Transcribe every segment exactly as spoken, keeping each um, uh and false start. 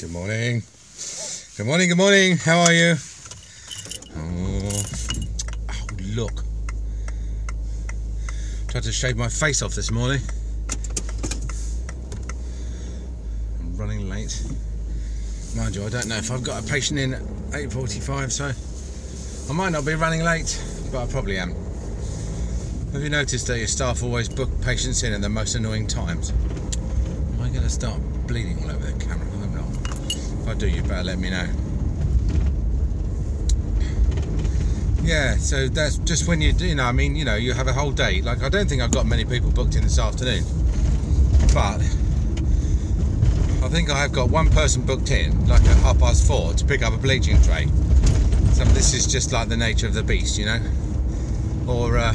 Good morning. Good morning, good morning. How are you? Oh, oh look. Tried to shave my face off this morning. I'm running late. Mind you, I don't know if I've got a patient in at eight forty-five, so I might not be running late, but I probably am. Have you noticed that your staff always book patients in at the most annoying times? Am I going to start bleeding all over the camera? I'm not. If I do, you better let me know. Yeah, so that's just when you do, you know, I mean, you know, you have a whole day. Like, I don't think I've got many people booked in this afternoon, but I think I have got one person booked in, like at half past four, to pick up a bleaching tray. So this is just like the nature of the beast, you know? Or, uh,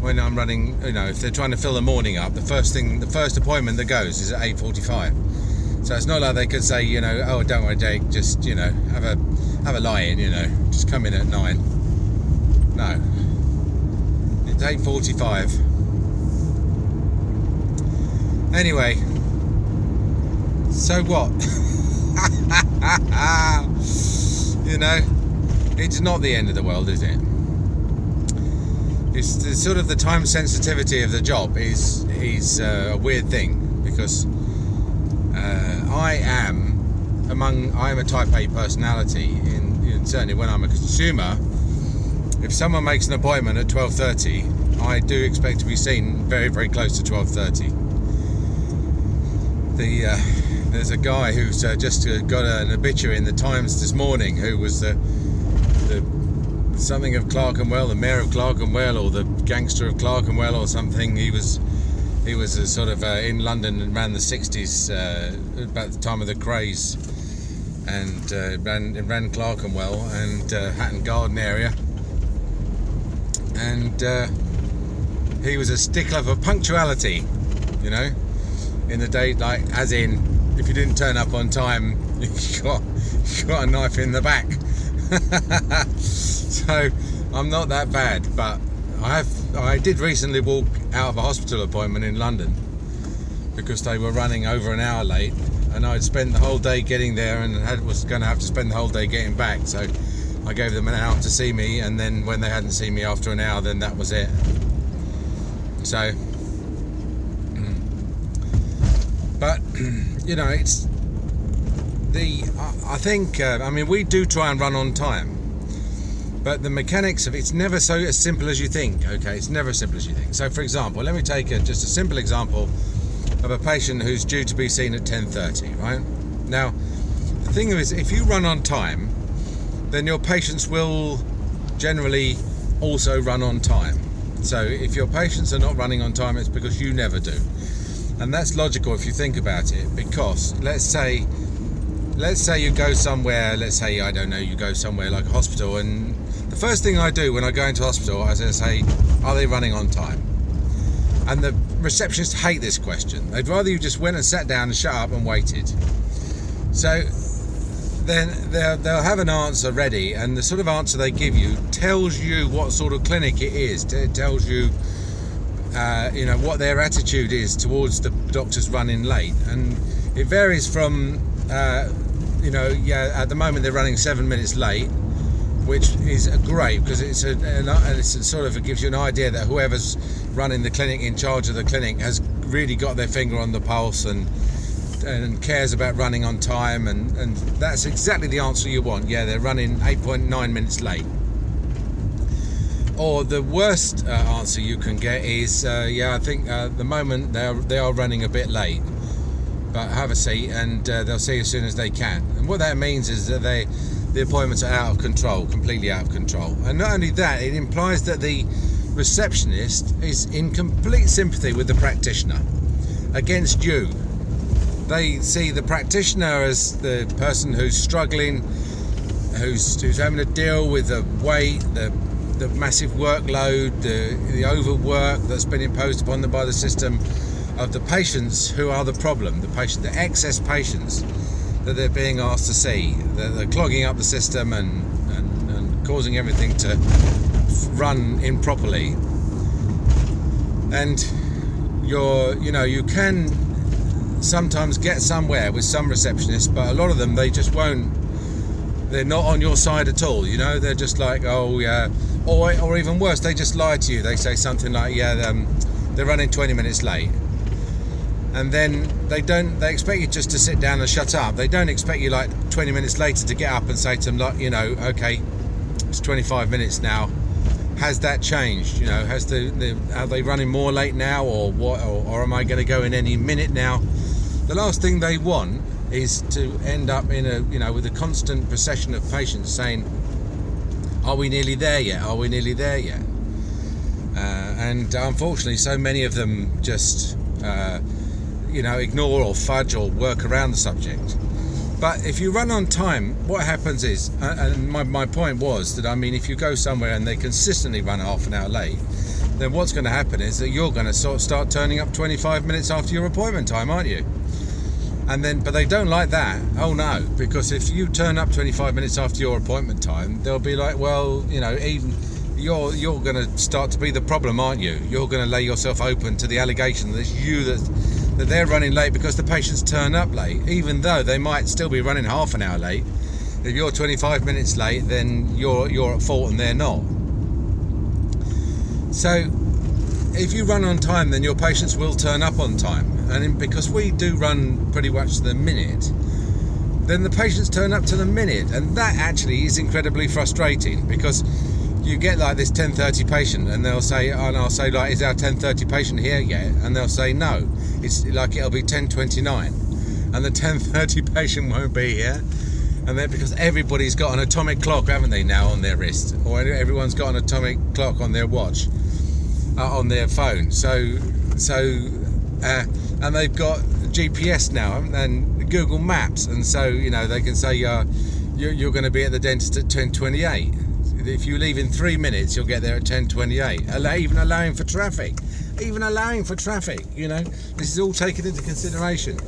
when I'm running, you know, if they're trying to fill the morning up, the first thing, the first appointment that goes is at eight forty-five. So it's not like they could say, you know, oh, don't worry, Jake, just, you know, have a have a lie-in, you know, just come in at nine. No, it's eight forty-five. Anyway, so what? You know, it's not the end of the world, is it? It's the, sort of the time sensitivity of the job is is uh, a weird thing, because uh, I am among I am a Type A personality, in, in certainly when I'm a consumer. If someone makes an appointment at twelve thirty, I do expect to be seen very very close to twelve thirty. The uh, there's a guy who's uh, just got an obituary in the Times this morning, who was the the. something of Clerkenwell, the mayor of Clerkenwell, or the gangster of Clerkenwell, or something. He was, he was a sort of uh, in London around the sixties, uh, about the time of the craze, and uh, ran ran Clerkenwell and uh, Hatton Garden area. And uh, he was a stickler for punctuality, you know, in the day, like as in, if you didn't turn up on time, you got you got a knife in the back. So I'm not that bad, but I have I did recently walk out of a hospital appointment in London because they were running over an hour late, and I'd spent the whole day getting there and had, was going to have to spend the whole day getting back. So I gave them an hour to see me, and then when they hadn't seen me after an hour, then that was it. So, but you know, it's the I, I think uh, I mean we do try and run on time. But the mechanics of it's never so as simple as you think, okay? It's never as simple as you think. So, for example, let me take a, just a simple example of a patient who's due to be seen at ten thirty, right? Now, the thing is, if you run on time, then your patients will generally also run on time. So, if your patients are not running on time, it's because you never do. And that's logical if you think about it, because let's say... Let's say you go somewhere, let's say, I don't know, you go somewhere like a hospital, and the first thing I do when I go into hospital is I say, are they running on time? And the receptionists hate this question. They'd rather you just went and sat down and shut up and waited. So then they'll have an answer ready, and the sort of answer they give you tells you what sort of clinic it is. It tells you, uh, you know, what their attitude is towards the doctors running late. And it varies from... Uh, you know, yeah. At the moment, they're running seven minutes late, which is great because it's a, a it's a sort of it gives you an idea that whoever's running the clinic, in charge of the clinic, has really got their finger on the pulse and and cares about running on time, and and that's exactly the answer you want. Yeah, they're running eight point nine minutes late. Or the worst uh, answer you can get is, uh, yeah, I think uh, at the moment they are they are running a bit late. But have a seat, and uh, they'll see you as soon as they can. And what that means is that they, the appointments are out of control, completely out of control. And not only that, it implies that the receptionist is in complete sympathy with the practitioner against you. They see the practitioner as the person who's struggling, who's who's having to deal with the weight, the the massive workload, the the overwork that's been imposed upon them by the system. Of the patients who are the problem, the patient, the excess patients that they're being asked to see. They're, they're clogging up the system and, and, and causing everything to run improperly. And you're, you know, you can sometimes get somewhere with some receptionists, but a lot of them, they just won't, they're not on your side at all, you know, they're just like, oh yeah, or, or even worse, they just lie to you. They say something like, yeah, um, they're running twenty minutes late, and then they don't, they expect you just to sit down and shut up. They don't expect you like twenty minutes later to get up and say to them, like, you know, okay, it's twenty-five minutes now, has that changed, you know, has the, the are they running more late now, or what, or, or am I going to go in any minute now? The last thing they want is to end up in a, you know, with a constant procession of patients saying, are we nearly there yet, are we nearly there yet? Uh, and unfortunately so many of them just uh, you know, ignore or fudge or work around the subject. But if you run on time, what happens is, and my, my point was that, I mean, if you go somewhere and they consistently run half an hour late, then what's going to happen is that you're going to sort of start turning up twenty-five minutes after your appointment time, aren't you? And then, but they don't like that, oh no, because if you turn up twenty-five minutes after your appointment time, they'll be like, well, you know, even you're you're going to start to be the problem, aren't you? You're going to lay yourself open to the allegation that it's you that. that they're running late because the patients turn up late, even though they might still be running half an hour late. If you're twenty-five minutes late, then you're you're at fault and they're not. So if you run on time, then your patients will turn up on time, and because we do run pretty much to the minute, then the patients turn up to the minute, and that actually is incredibly frustrating, because you get like this ten thirty patient, and they'll say, and I'll say, like, is our ten thirty patient here yet? And they'll say no, it's like it'll be ten twenty-nine, and the ten thirty patient won't be here. And then, because everybody's got an atomic clock, haven't they, now on their wrist, or everyone's got an atomic clock on their watch, uh, on their phone, so so uh, and they've got G P S now and Google Maps, and so, you know, they can say uh, you're, you're going to be at the dentist at ten twenty-eight. If you leave in three minutes, you'll get there at ten twenty-eight. Even allowing for traffic, even allowing for traffic, you know, this is all taken into consideration.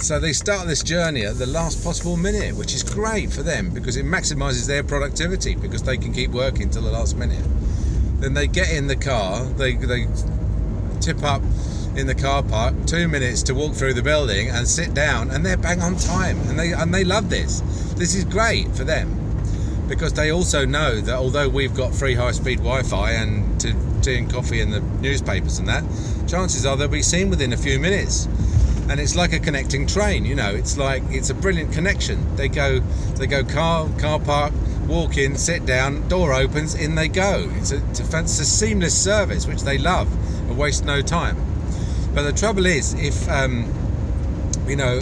So they start this journey at the last possible minute, which is great for them because it maximises their productivity, because they can keep working till the last minute. Then they get in the car, they they tip up in the car park, two minutes to walk through the building and sit down, and they're bang on time, and they and they love this. This is great for them, because they also know that although we've got free high-speed Wi-Fi and tea and coffee and the newspapers and that, chances are they'll be seen within a few minutes. And it's like a connecting train, you know, it's like, it's a brilliant connection. They go, they go car, car park, walk in, sit down, door opens, in they go. It's a, it's a, it's a seamless service, which they love, and waste no time. But the trouble is, if, um, you know,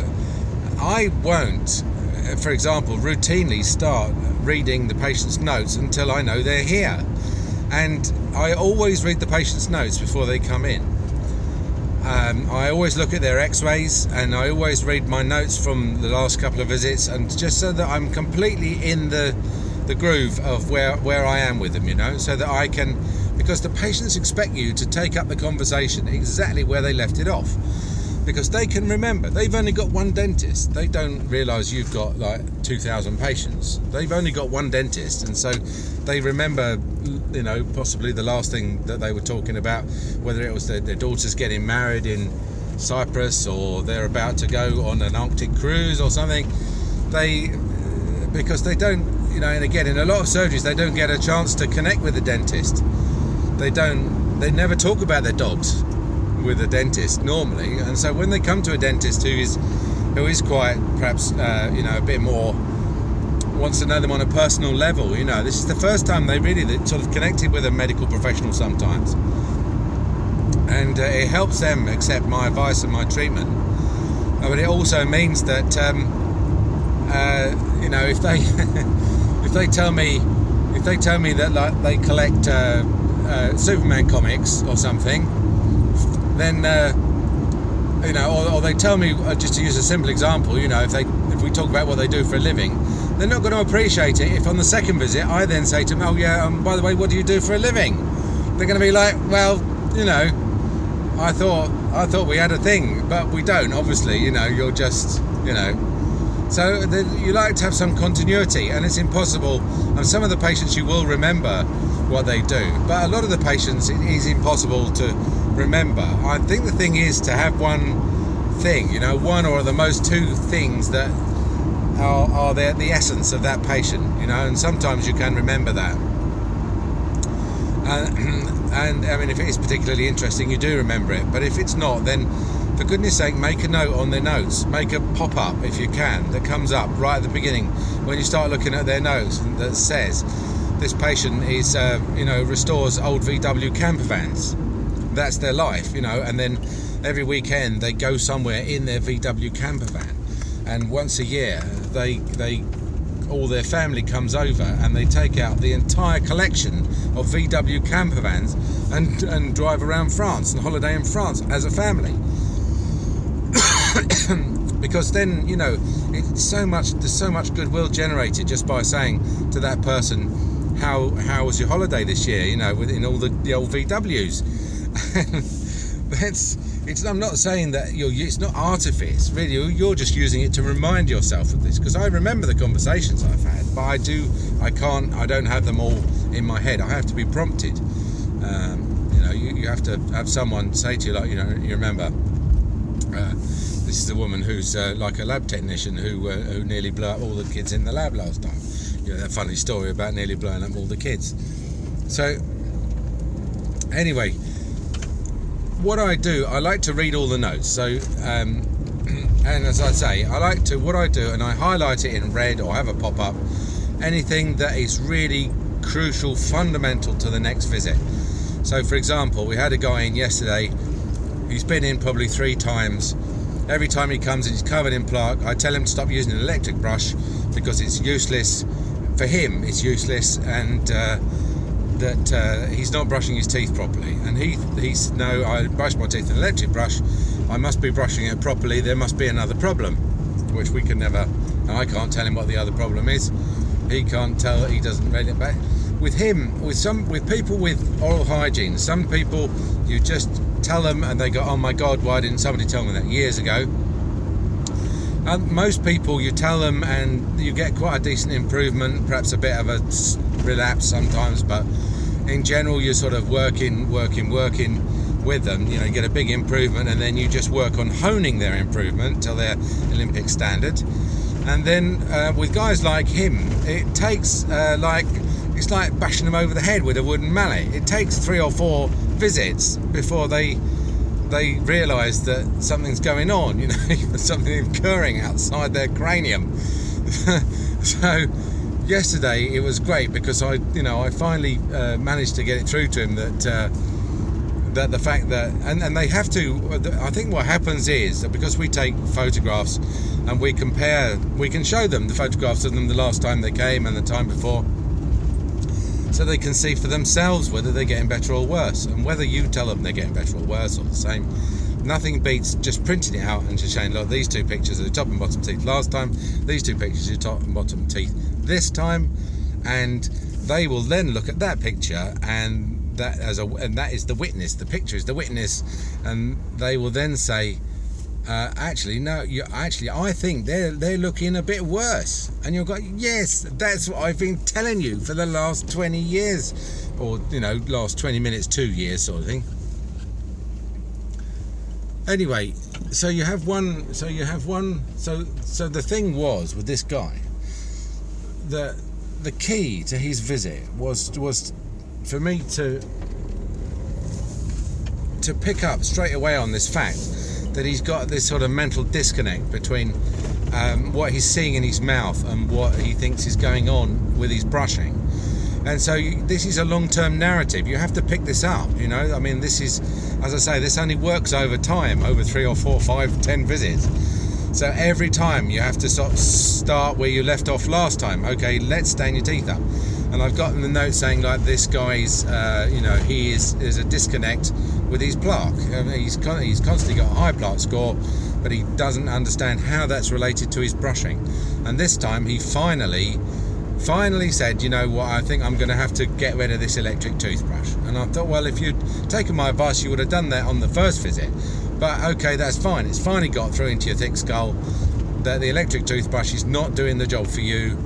I won't, for example, routinely start reading the patient's notes until I know they're here, and I always read the patient's notes before they come in. um, I always look at their x-rays, and I always read my notes from the last couple of visits, and just so that I'm completely in the the groove of where where I am with them, you know, so that I can, because the patients expect you to take up the conversation exactly where they left it off, because they can remember. They've only got one dentist. They don't realise you've got like two thousand patients. They've only got one dentist, and so they remember, you know, possibly the last thing that they were talking about, whether it was their, their daughter's getting married in Cyprus, or they're about to go on an Arctic cruise or something. They, because they don't, you know, and again, in a lot of surgeries, they don't get a chance to connect with the dentist. They don't, they never talk about their dogs with a dentist normally, and so when they come to a dentist who is who is quite perhaps uh, you know, a bit more, wants to know them on a personal level, you know, this is the first time they really sort of connected with a medical professional sometimes, and uh, it helps them accept my advice and my treatment, uh, but it also means that um, uh, you know, if they if they tell me if they tell me that, like, they collect uh, uh, Superman comics or something, then uh, you know, or, or they tell me, uh, just to use a simple example, you know, if they if we talk about what they do for a living, they're not going to appreciate it if on the second visit I then say to them, oh yeah, um, by the way, what do you do for a living? They're going to be like, well, you know, I thought I thought we had a thing, but we don't, obviously, you know, you're just, you know. So the, you like to have some continuity, and it's impossible, and some of the patients you will remember what they do, but a lot of the patients it is impossible to remember. I think the thing is to have one thing, you know, one or the most two things that are, are the, the essence of that patient, you know, and sometimes you can remember that. Uh, and I mean, if it is particularly interesting, you do remember it, but if it's not, then for goodness sake, make a note on their notes, make a pop-up if you can, that comes up right at the beginning when you start looking at their notes that says, this patient is, uh, you know, restores old V W camper vans. That's their life, you know, and then every weekend they go somewhere in their V W camper van, and once a year they they all their family comes over and they take out the entire collection of V W camper vans and and drive around France and holiday in France as a family. Because then, you know, it's so much there's so much goodwill generated just by saying to that person, how how was your holiday this year, you know, within all the, the old V Ws. That's, it's, I'm not saying that you're, it's not artifice, really, you're just using it to remind yourself of this, because I remember the conversations I've had, but I do, I can't, I don't have them all in my head, I have to be prompted. Um, you know, you, you have to have someone say to you, like, you know, you remember, uh, this is a woman who's uh, like a lab technician who, uh, who nearly blew up all the kids in the lab last time. You know, that funny story about nearly blowing up all the kids. So, anyway, what I do, I like to read all the notes. So, um, and as I say, I like to, what I do, and I highlight it in red or have a pop-up, anything that is really crucial, fundamental to the next visit. So, for example, we had a guy in yesterday, he's been in probably three times. Every time he comes in, he's covered in plaque. I tell him to stop using an electric brush because it's useless. For him, it's useless, and uh, that uh, he's not brushing his teeth properly, and he he's no, I brush my teeth with an electric brush, I must be brushing it properly, there must be another problem, which we can never, and I can't tell him what the other problem is, he can't tell, he doesn't read it back. With him, with some, with people with oral hygiene, some people you just tell them and they go, oh my God, why didn't somebody tell me that years ago? And most people you tell them and you get quite a decent improvement, perhaps a bit of a relapse sometimes, but in general you're sort of working working working with them, you know, you get a big improvement, and then you just work on honing their improvement till their Olympic standard. And then uh, with guys like him, it takes uh, like it's like bashing them over the head with a wooden mallet. It takes three or four visits before they they realize that something's going on, you know, something occurring outside their cranium. So yesterday it was great because I, you know, I finally uh, managed to get it through to him that uh, that the fact that, and, and they have to, I think what happens is that because we take photographs and we compare, we can show them the photographs of them the last time they came and the time before, so they can see for themselves whether they're getting better or worse, and whether you tell them they're getting better or worse or the same. Nothing beats just printing it out and just saying, look, these two pictures are the top and bottom teeth last time, these two pictures are the top and bottom teeth this time, and they will then look at that picture, and that as a and that is the witness. The picture is the witness, and they will then say, uh, actually, no, you actually, I think they're they're looking a bit worse. And you'll go, yes, that's what I've been telling you for the last twenty years, or you know, last twenty minutes, two years, sort of thing. Anyway, so you have one. So you have one. So so the thing was with this guy. The, the key to his visit was was for me to to pick up straight away on this fact that he's got this sort of mental disconnect between um, what he's seeing in his mouth and what he thinks is going on with his brushing. And so you, this is a long-term narrative. You have to pick this up, you know. I mean, this is, as I say, this only works over time, over three or four, five, ten visits. So every time you have to sort of start where you left off last time. Okay, let's stain your teeth up. And I've gotten the note saying, like, this guy's, uh, you know, he is is a disconnect with his plaque. I mean, he's con he's constantly got a high plaque score, but he doesn't understand how that's related to his brushing. And this time he finally, finally said, you know what, I think I'm going to have to get rid of this electric toothbrush. And I thought, well, if you'd taken my advice, you would have done that on the first visit. But okay, that's fine. It's finally got through into your thick skull that the electric toothbrush is not doing the job for you.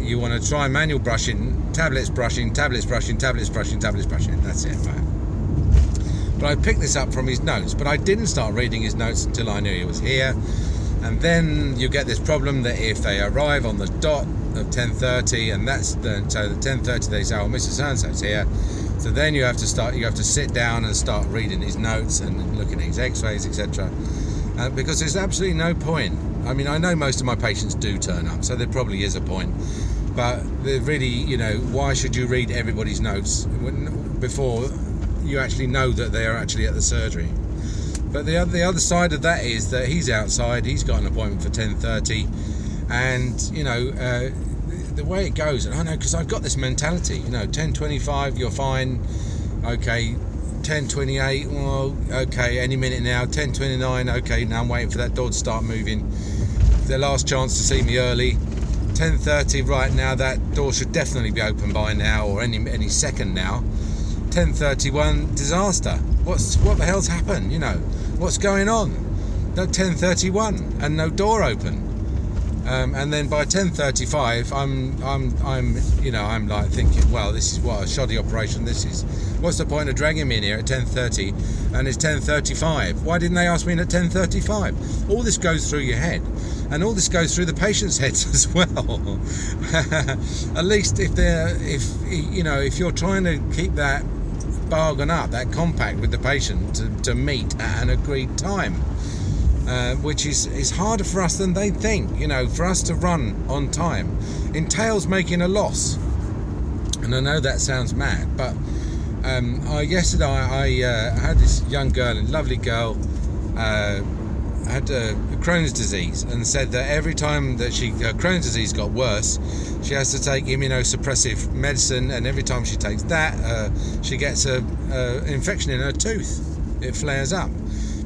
You want to try manual brushing, tablets brushing, tablets brushing, tablets brushing, tablets brushing. That's it, right? But I picked this up from his notes, but I didn't start reading his notes until I knew he was here. And then you get this problem that if they arrive on the dot of ten thirty, and that's the, so at ten thirty they say, oh, Mister So-and-so's here. So then you have to start, you have to sit down and start reading his notes and looking at his x-rays, et cetera. Uh, because there's absolutely no point. I mean, I know most of my patients do turn up, so there probably is a point. But really, you know, why should you read everybody's notes when, before you actually know that they are actually at the surgery? But the other, the other side of that is that he's outside, he's got an appointment for ten thirty, and, you know, uh, the way it goes, and I know, because I've got this mentality, you know, ten twenty-five, you're fine, okay, ten twenty-eight, well, okay, any minute now, ten twenty-nine, okay, now I'm waiting for that door to start moving, their last chance to see me early, ten thirty, right now, that door should definitely be open by now, or any any second now. Ten thirty-one, disaster, what's what the hell's happened, you know, what's going on? No, ten thirty-one and no door open, um, and then by ten thirty-five I'm I'm I'm you know, I'm like thinking, well, this is what a shoddy operation this is. What's the point of dragging me in here at ten thirty and it's ten thirty-five? Why didn't they ask me in at ten thirty-five? All this goes through your head. And all this goes through the patient's heads as well. At least if they're, if you know, if you're trying to keep that bargain up, that compact with the patient to, to meet at an agreed time, uh, which is is harder for us than they think. You know, for us to run on time entails making a loss. And I know that sounds mad, but um, I, yesterday I uh, had this young girl, a lovely girl. Uh, had uh, Crohn's disease, and said that every time that she her Crohn's disease got worse, she has to take immunosuppressive medicine, and every time she takes that, uh, she gets a, a infection in her tooth. It flares up.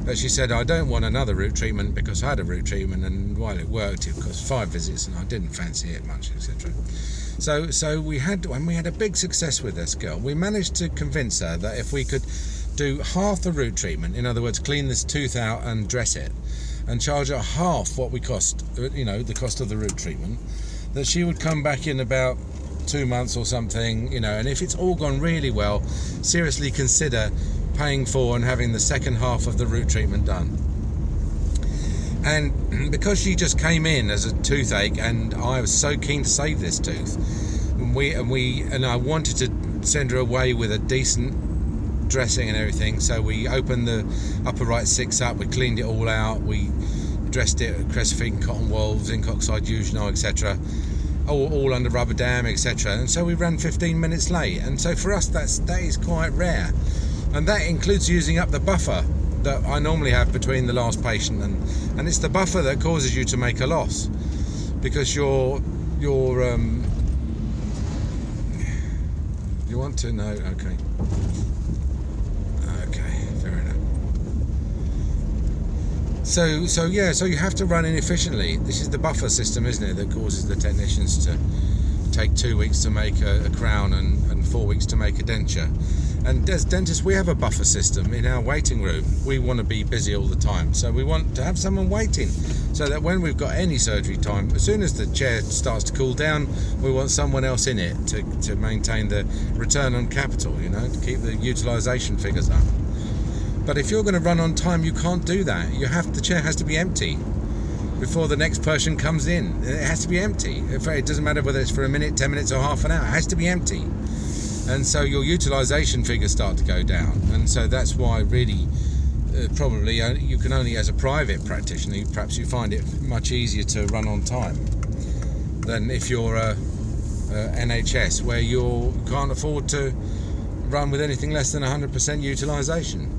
But she said, I don't want another root treatment, because I had a root treatment, and while it worked, it cost five visits, and I didn't fancy it much, et cetera. So, so we had, and we had a big success with this girl. We managed to convince her that if we could do half the root treatment, in other words, clean this tooth out and dress it, and charge her half what we cost, you know, the cost of the root treatment, that she would come back in about two months or something, you know, and if it's all gone really well, seriously consider paying for and having the second half of the root treatment done. And because she just came in as a toothache, and I was so keen to save this tooth, and we and we and I wanted to send her away with a decent dressing and everything, so we opened the upper right six up, we cleaned it all out, we dressed it with Cresfin, cotton wool, zinc oxide, eugenol, et cetera, all, all under rubber dam, et cetera. And so we ran fifteen minutes late, and so for us that's, that is quite rare, and that includes using up the buffer that I normally have between the last patient, and, and it's the buffer that causes you to make a loss, because you're, you're um, you want to know, okay. So, so yeah, so you have to run inefficiently. This is the buffer system, isn't it, that causes the technicians to take two weeks to make a, a crown and, and four weeks to make a denture. And as dentists, we have a buffer system in our waiting room. We want to be busy all the time, so we want to have someone waiting, so that when we've got any surgery time, as soon as the chair starts to cool down, we want someone else in it to, to maintain the return on capital, you know, to keep the utilisation figures up. But if you're going to run on time, you can't do that. You have, the chair has to be empty before the next person comes in. It has to be empty. It doesn't matter whether it's for a minute, ten minutes or half an hour. It has to be empty. And so your utilisation figures start to go down. And so that's why really uh, probably you can only, as a private practitioner, perhaps you find it much easier to run on time than if you're a, a N H S, where you can't afford to run with anything less than one hundred percent utilisation.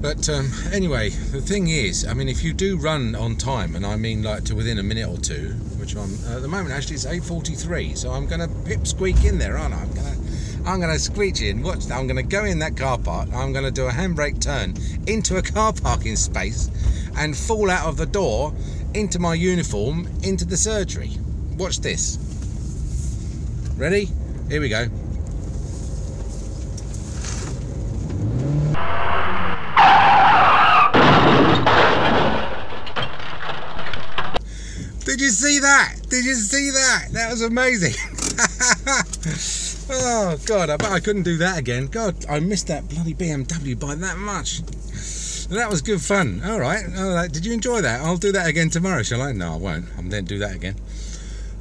But um, anyway, the thing is, I mean, if you do run on time, and I mean like to within a minute or two, which I'm uh, at the moment actually it's eight forty-three, so I'm going to pip squeak in there, aren't I? I'm going to, I'm going to screech in. Watch that! I'm going to go in that car park. I'm going to do a handbrake turn into a car parking space, and fall out of the door into my uniform into the surgery. Watch this. Ready? Here we go. Did you see that? Did you see that? That was amazing. Oh God, I bet I couldn't do that again. God, I missed that bloody B M W by that much. That was good fun. All right. All right. Did you enjoy that? I'll do that again tomorrow, shall I? No, I won't. I'm going to do that again.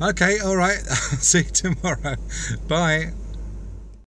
Okay, all right. I'll see you tomorrow. Bye.